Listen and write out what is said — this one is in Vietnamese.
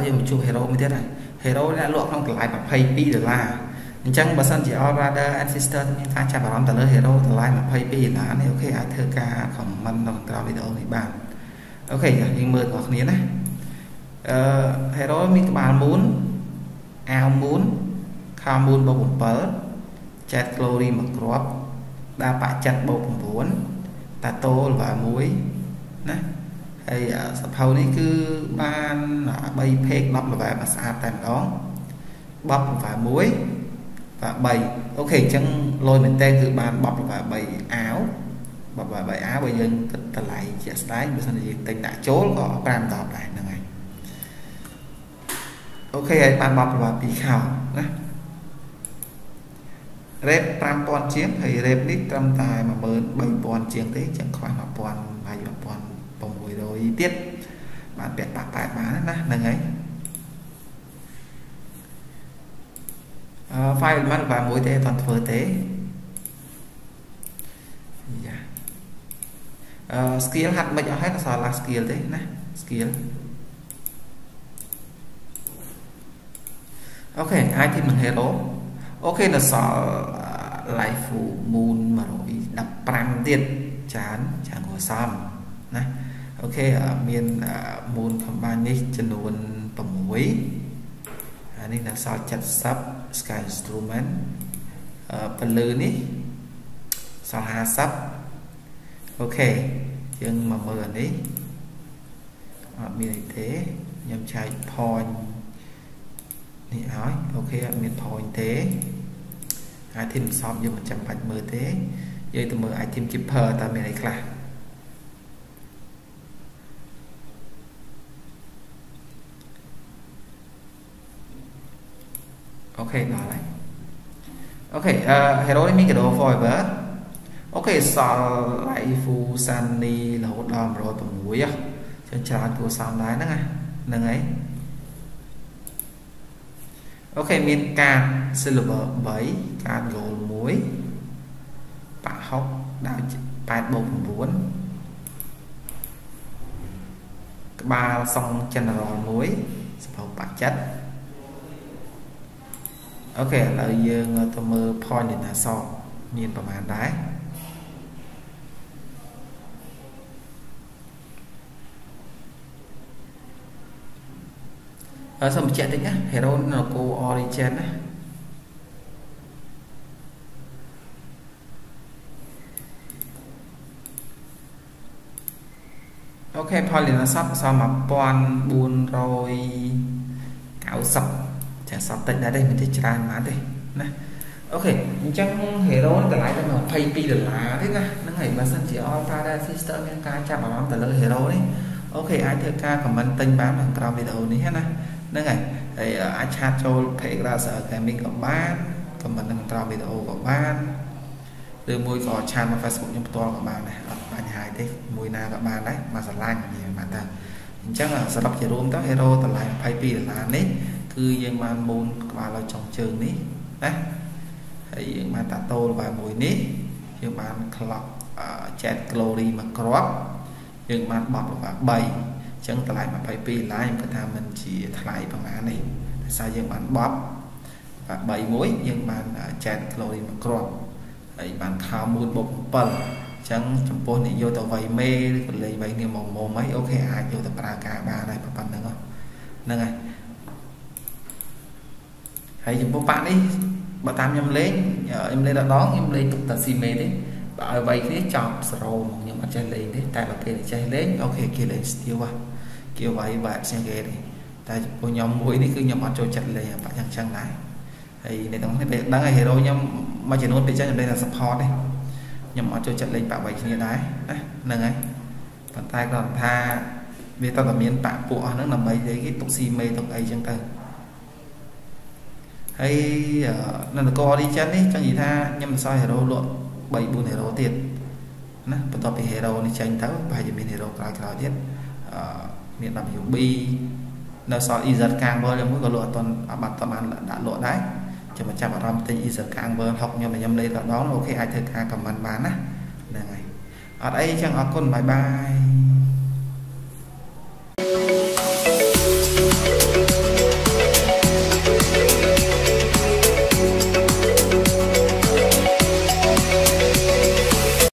nói về một chu hero mới thế này hero đã luộc không lại bằng pay pi được là chẳng bà sân chỉ order ancestor thì pha chạm vào tờ hero tờ lại bằng pay pi là này ok ai thưa ca không mình đồng tàu video thì bạn ok nhưng mượn hoặc nghĩa này hero mình bạn muốn ao muốn khao muốn bao gồm bớt chặt glory một crop đa bạ chặt bao gồm bốn ta tô và muối nè thì sập hầu này cứ ban bay phê bắp và massage tạm đó bắp và muối và bày ok chẳng lôi mình tên từ bàn bọc và bày áo bọc và bày áo bây giờ ta lại chia sẻ với sân gì tình đã chốn có bàn đọc lại này ok bàn bọc và bị khảo nè rep trăm con chiếc thì rep đít trăm tài mà mớn bảy con chiếc thế chẳng khỏi mà con bài con bồng buổi rồi tiết bạn đẹp bạc tài bán nè đừng ấy file mắt và mối tế toàn phở tế skill hạt mạch hết là là skill đấy nè skill ok ai thì mình hero ok là sọ lại phụ môn mà rồi đập pram tiền chán chẳng có xong nè ok ở miền môn thầm ban đi chân đồn tổng muối nên là sao chặt sắp sky instrument phần lớn đi sao hà sắp ok nhưng mà mờ đấy miền thế nhầm chạy point thì nói ok miền point thế ai thêm xong như 180 thế giờ tôi mở ai thêm chipper ta miền này là ok đó này ok hero mình cái đồ phôi vợ ok sò lại phù sunny là hốt đom rồi bằng muối á chân tràn của sàm đá nữa ngay nâng ấy ok mình can silver 7 can gold muối bạc hóc đào bạc bột muối ba xong chân rồi muối sầu bạc chất ok là dương tôi mơ point là so nhìn vào màn đáy ở xong chạy tính á hero nó cô origin á ok point là sắp sao mà point buồn rồi cạo sập sắp tịnh đã đây mình thích trai má đây nè ok chẳng hero nó lại mà pay pi được lá thế nè nó ngày mà sân chỉ alpha ra sister ngang ca chạm vào từ lời hero đấy ok ai thưa ca comment tinh bán bằng cào video này hết nè nó ngày thì ai chat cho thể ra sợ cái mình có bán comment bằng cào video của bán từ môi cỏ chan và Facebook nhóm to của bạn này bạn hài thế mùi na các bạn đấy mà sờ lan nhiều bạn ta chắc là sờ đọc chỉ luôn các hero từ lại pay pi được lá đấy cứ dân man môn và là trong trường ní đấy thì dân man tato và mùi ní dân man clock chat glory mà crop dân man bọc và bày chẳng lại mà phải pi lại em có tham mình chỉ lại bằng án này tại sao dân man bọc và bày mối dân man chat glory mà crop ấy bạn thao môn bột phần chẳng trong phố này vô tàu vầy mê lấy vậy niềm mồm mồm ấy ok ai vô tập ra cả ba này phần nữa không nâng này hãy dùng bố bạn đi bà tam em lên đã đón em lên tục tật xì mê đấy bà ở vậy thế chọn rồi nhưng mà chơi lên đấy tại bà kia để chơi lên ok kia lên tiêu qua kiểu vậy bạn xem ghê đi tại cô nhóm mũi đi cứ nhóm mặt trôi chặt lên bạn chẳng chẳng này thì để đóng thế đáng ngày hero nhưng mà chỉ nốt về chơi đây là support đây nhóm mặt trôi chặt lên bảo vậy như thế đấy nâng ấy bàn tay còn tha vì tao là miếng tạm của nó là mấy đấy cái tục xì mê tục ấy chẳng cần hay nên là co đi chân đi chẳng gì tha nhưng mà sao hero luận 7 4 hero tiền nè bắt đầu thì hero đi tranh thắng bài thì mình hero lại cái tiết miền Nam dùng bi nó so izard càng bơi em muốn gọi luận toàn bạn toàn bạn đã luận đấy cho mà chạm vào ram tên izard càng bơi học nhưng mà nhầm đây là đó ok ai thực ca cầm bán á này ở đây chẳng có con bye bye.